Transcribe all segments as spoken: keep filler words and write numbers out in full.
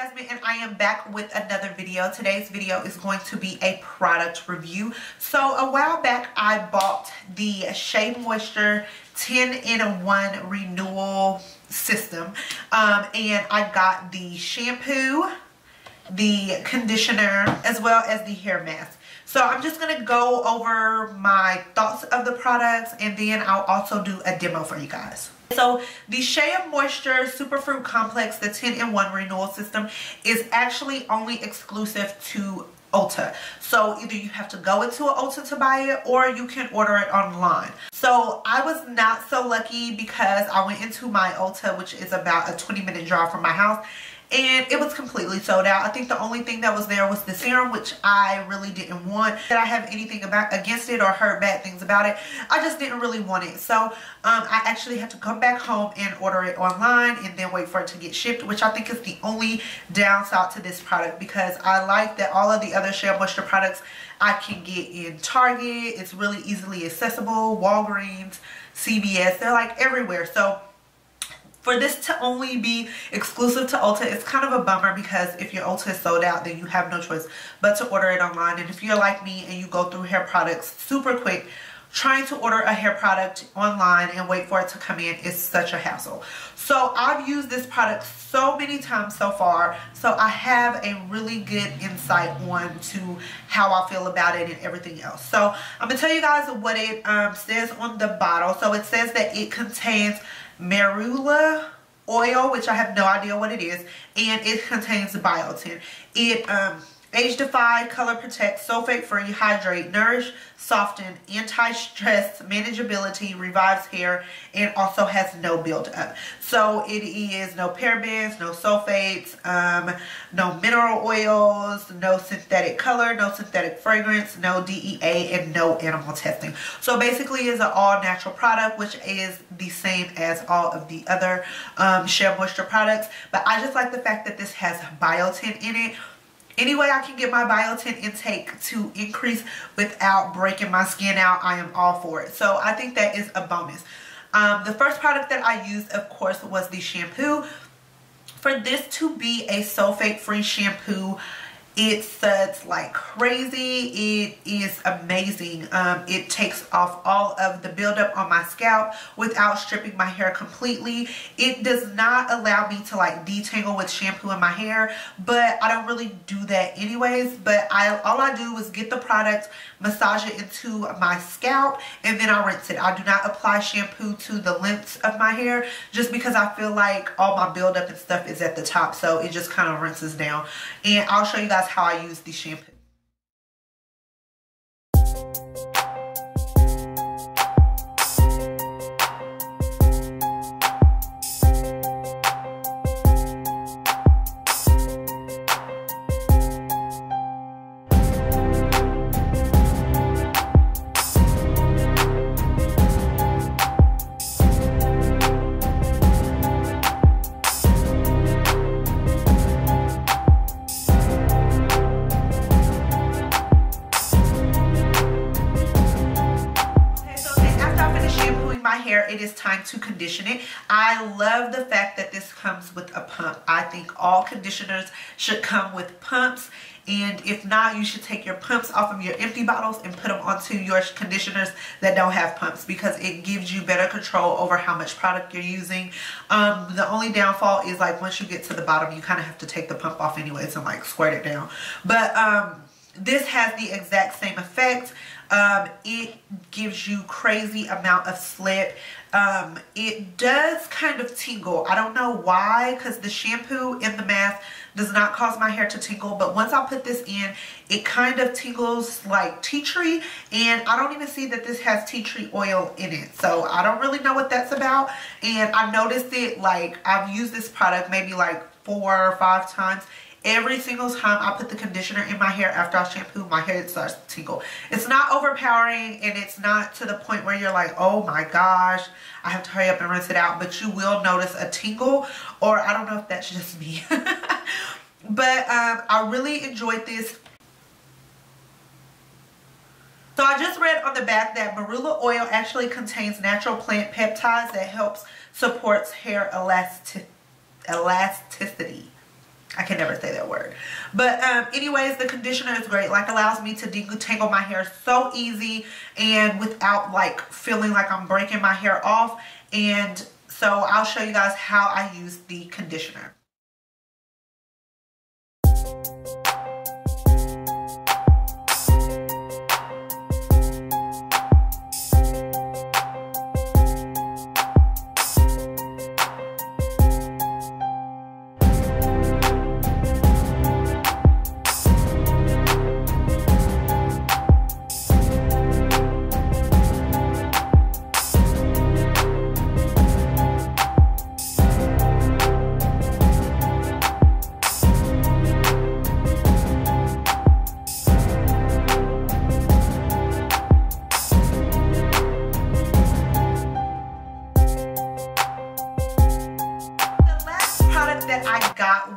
Jasmine, and I am back with another video. Today's video is going to be a product review. So a while back I bought the Shea Moisture ten in one renewal system, um, and I got the shampoo, the conditioner, as well as the hair mask. So I'm just going to go over my thoughts of the products, and then I'll also do a demo for you guys. So the Shea Moisture Superfruit Complex, the ten in one Renewal System, is actually only exclusive to Ulta. So either you have to go into an Ulta to buy it, or you can order it online. So I was not so lucky because I went into my Ulta, which is about a twenty minute drive from my house, and it was completely sold out. I think the only thing that was there was the serum, which I really didn't want. Did I have anything about against it or heard bad things about it? I just didn't really want it. So um, I actually had to come back home and order it online and then wait for it to get shipped, which I think is the only downside to this product, because I like that all of the other Shea Moisture products I can get in Target. It's really easily accessible. Walgreens, C V S, they're like everywhere. So for this to only be exclusive to Ulta, it's kind of a bummer, because if your Ulta is sold out, then you have no choice but to order it online. And if you're like me and you go through hair products super quick, trying to order a hair product online and wait for it to come in is such a hassle. So I've used this product so many times so far, so I have a really good insight on to how I feel about it and everything else. So I'm gonna tell you guys what it um, says on the bottle. So it says that it contains marula oil, which I have no idea what it is, and it contains biotin. It um age-defy, color protect, sulfate free, hydrate, nourish, soften, anti-stress, manageability, revives hair, and also has no buildup. So it is no parabens, no sulfates, um, no mineral oils, no synthetic color, no synthetic fragrance, no D E A, and no animal testing. So basically it's an all-natural product, which is the same as all of the other um, Shea Moisture products. But I just like the fact that this has biotin in it. Any way I can get my biotin intake to increase without breaking my skin out, I am all for it. So I think that is a bonus. Um, the first product that I used, of course, was the shampoo. For this to be a sulfate-free shampoo, it suds like crazy. It is amazing. Um, it takes off all of the buildup on my scalp without stripping my hair completely. It does not allow me to like detangle with shampoo in my hair, but I don't really do that anyways. But I all I do is get the product, massage it into my scalp, and then I rinse it. I do not apply shampoo to the lengths of my hair, just because I feel like all my buildup and stuff is at the top, so it just kind of rinses down. And I'll show you guys how I use the shampoo. It is time to condition it. I love the fact that this comes with a pump. I think all conditioners should come with pumps, and if not, you should take your pumps off of your empty bottles and put them onto your conditioners that don't have pumps, because it gives you better control over how much product you're using. Um, the only downfall is, like, once you get to the bottom, you kind of have to take the pump off anyways and like squirt it down. But um, this has the exact same effect. Um, it gives you crazy amount of slip. Um, it does kind of tingle. I don't know why, because the shampoo in the mask does not cause my hair to tingle, but once I put this in, it kind of tingles like tea tree, and I don't even see that this has tea tree oil in it, so I don't really know what that's about. And I noticed it, like, I've used this product maybe like four or five times. Every single time I put the conditioner in my hair after I shampoo, my hair starts to tingle. It's not overpowering, and it's not to the point where you're like, oh my gosh, I have to hurry up and rinse it out. But you will notice a tingle, or I don't know if that's just me. But um, I really enjoyed this. So I just read on the back that marula oil actually contains natural plant peptides that helps supports hair elastic elasticity. I can never say that word. But um, anyways, the conditioner is great. Like, allows me to detangle my hair so easy and without like feeling like I'm breaking my hair off. And so I'll show you guys how I use the conditioner.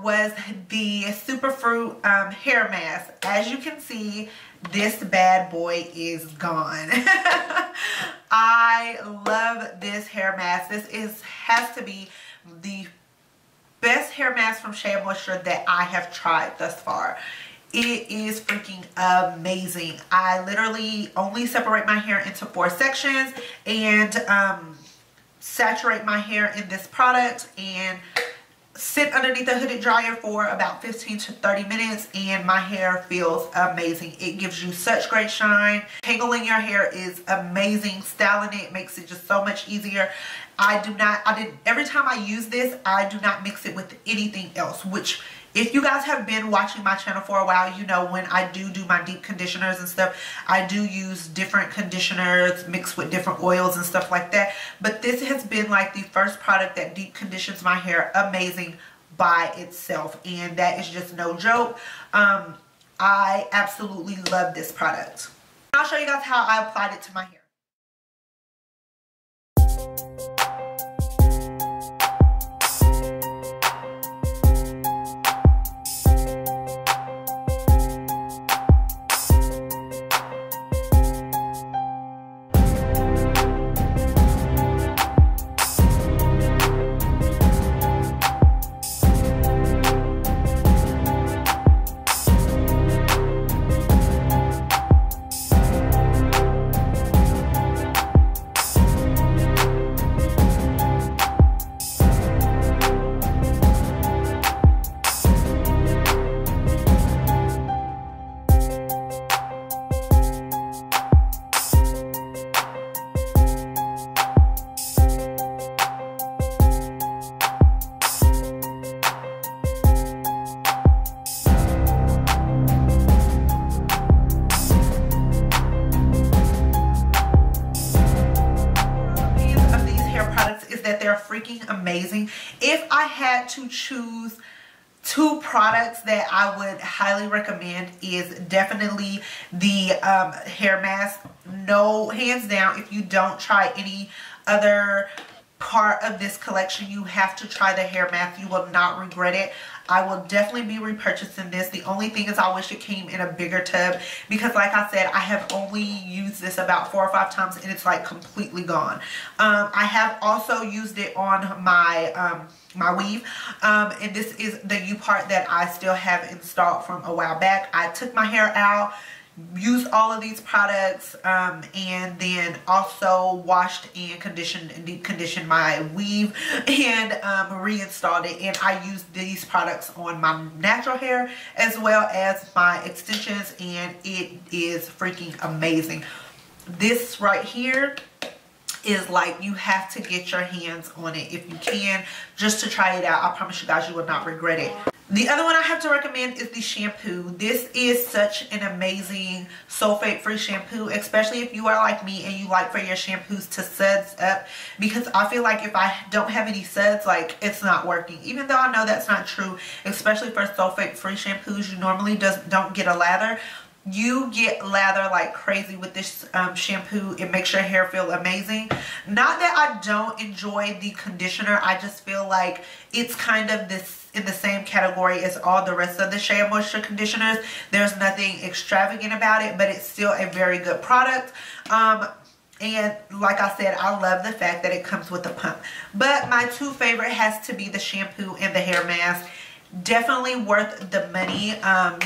Was the Superfruit um, hair mask. As you can see, this bad boy is gone. I love this hair mask. This is has to be the best hair mask from Shea Moisture that I have tried thus far. It is freaking amazing. I literally only separate my hair into four sections and um, saturate my hair in this product and sit underneath a hooded dryer for about fifteen to thirty minutes, and my hair feels amazing. It gives you such great shine. Tangling your hair is amazing. Styling it makes it just so much easier. I do not, I did, every time I use this, I do not mix it with anything else, which if you guys have been watching my channel for a while, you know when I do do my deep conditioners and stuff, I do use different conditioners mixed with different oils and stuff like that. But this has been like the first product that deep conditions my hair amazing by itself. And that is just no joke. Um, I absolutely love this product. I'll show you guys how I applied it to my hair. Freaking amazing. If I had to choose two products that I would highly recommend, is definitely the um, hair mask. No, hands down, if you don't try any other part of this collection, you have to try the hair mask. You will not regret it. I will definitely be repurchasing this. The only thing is I wish it came in a bigger tub, because like I said, I have only used this about four or five times and it's like completely gone. Um, I have also used it on my um, my weave, um, and this is the U part that I still have installed from a while back. I took my hair out, used all of these products, um, and then also washed and conditioned and deep conditioned my weave and um, reinstalled it. And I used these products on my natural hair as well as my extensions, and it is freaking amazing. This right here is like, you have to get your hands on it if you can, just to try it out. I promise you guys, you will not regret it. The other one I have to recommend is the shampoo. This is such an amazing sulfate-free shampoo, especially if you are like me and you like for your shampoos to suds up, because I feel like if I don't have any suds, like, it's not working. Even though I know that's not true, especially for sulfate-free shampoos, you normally does, don't get a lather. You get lather like crazy with this um, shampoo. It makes your hair feel amazing. Not that I don't enjoy the conditioner, I just feel like it's kind of this in the same category as all the rest of the Shea Moisture conditioners. There's nothing extravagant about it, but it's still a very good product. Um, and like I said, I love the fact that it comes with a pump. But my two favorite has to be the shampoo and the hair mask. definitely worth the money. Um,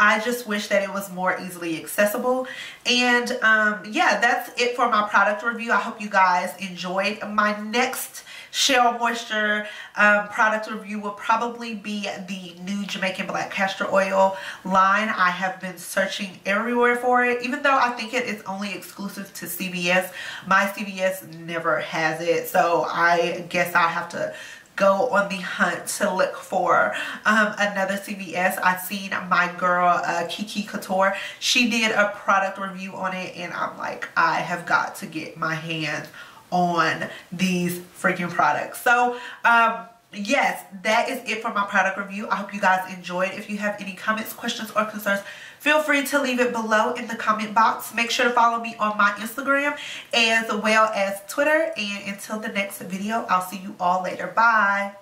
I just wish that it was more easily accessible. And um, yeah, that's it for my product review. I hope you guys enjoyed. My next Shea Moisture um, product review will probably be the new Jamaican Black Castor Oil line. I have been searching everywhere for it, even though I think it is only exclusive to C V S. My C V S never has it, so I guess I have to go on the hunt to look for um, another C V S. I've seen my girl uh, Kiki Couture. She did a product review on it, and I'm like, I have got to get my hands on these freaking products. So um, yes, that is it for my product review. I hope you guys enjoyed. If you have any comments, questions, or concerns, feel free to leave it below in the comment box. Make sure to follow me on my Instagram as well as Twitter. And until the next video, I'll see you all later. Bye.